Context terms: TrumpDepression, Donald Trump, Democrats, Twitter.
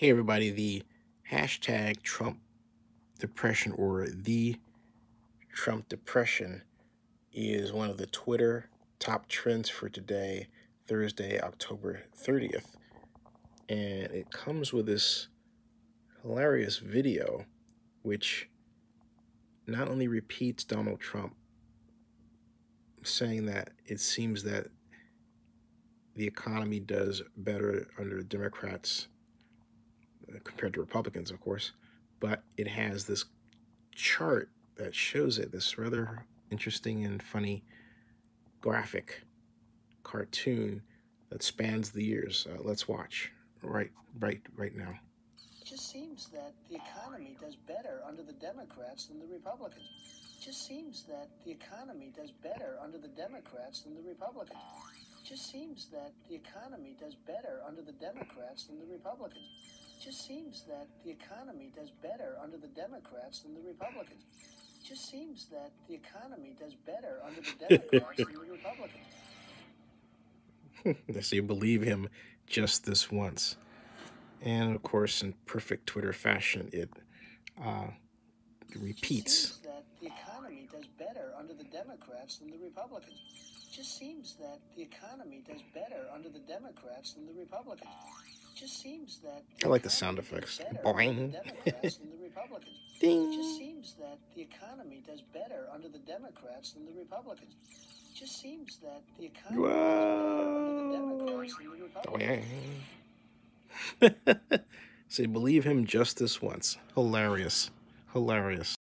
Hey everybody, the hashtag TrumpDepression or the TrumpDepression is one of the Twitter top trends for today, Thursday, October 30th. And it comes with this hilarious video, which not only repeats Donald Trump saying that it seems that the economy does better under Democrats compared to Republicans, of course, but it has this chart that shows it, this rather interesting and funny graphic cartoon that spans the years. Let's watch right now. It just seems that the economy does better under the Democrats than the Republicans. It just seems that the economy does better under the Democrats than the Republicans. It just seems that the economy does better under the Democrats than the Republicans. It just seems that the economy does better under the Democrats than the Republicans. It just seems that the economy does better under the Democrats than the Republicans. So you believe him just this once. And of course, in perfect Twitter fashion, it repeats. It just seems that the economy does better under the Democrats than the Republicans. It just seems that the economy does better under the Democrats than the Republicans. It just seems that I like the sound effects. Boing. Democrats than the Republicans. Ding. It just seems that the economy does better under the Democrats than the Republicans. It just seems that the economy does better under the Democrats than the Republicans. So you believe him just this once. Hilarious. Hilarious.